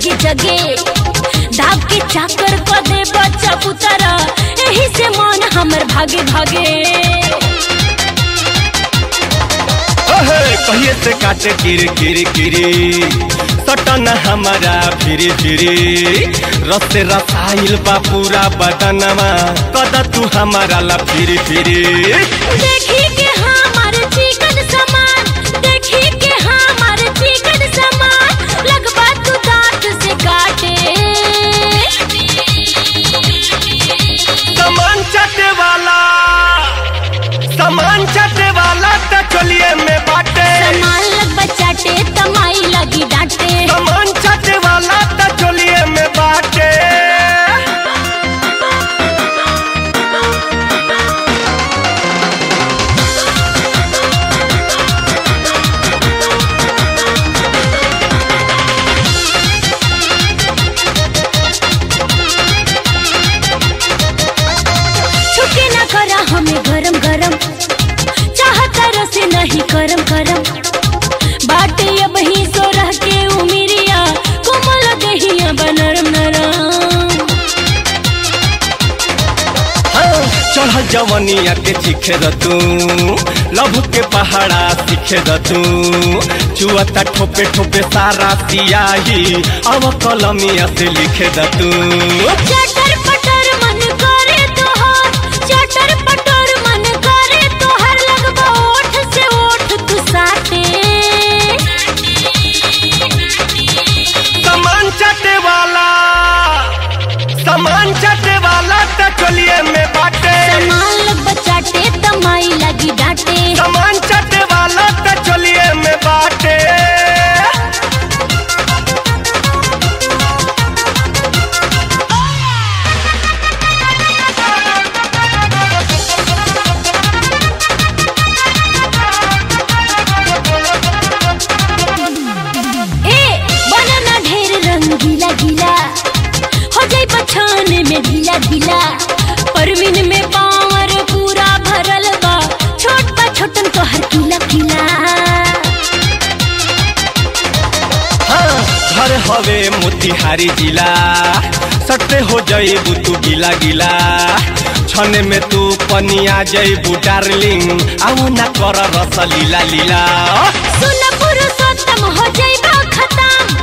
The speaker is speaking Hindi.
जगे जगे दाब के चाकर को दे बच्चा पुतरा एही से मन हमर भागे भागे ओहे पहिए से काटे किर किर किरी सटन हमारा फिरी फिरी रस रसाइल बा पूरा बदनमा कदा तू हमारा ला फिरी फिरी देखी के हमार चिकन सामान देखी के हमार चिकन सामान लगबा जवनिया के सीखे दू लभ के पहाड़ा सीखे दू चुअता ठोपे ठोपे सारा सियाही अब कलमिया से लिखे दू चटर पटर मन करे तोहर चटर पटर मन करे तोहर लगबा ओठ से ओठ तू साथे सामान चटे वाला त चलिए में बाटे तमाई लगी डाटे सामान चटे वाला त चलिए में बाटे ए बनाना ढेर रंग गीला गीला हो जाए बछाने में ढीला ढीला परवीन में हवे मोतिहारी जिला सटे हो जाइबू तू गिला गिला छने में तू पनिया जाइबू डार्लिंग आओ ना कर रस लीला लीला सुन पुरुषोत्तम हो जाइबा खत्म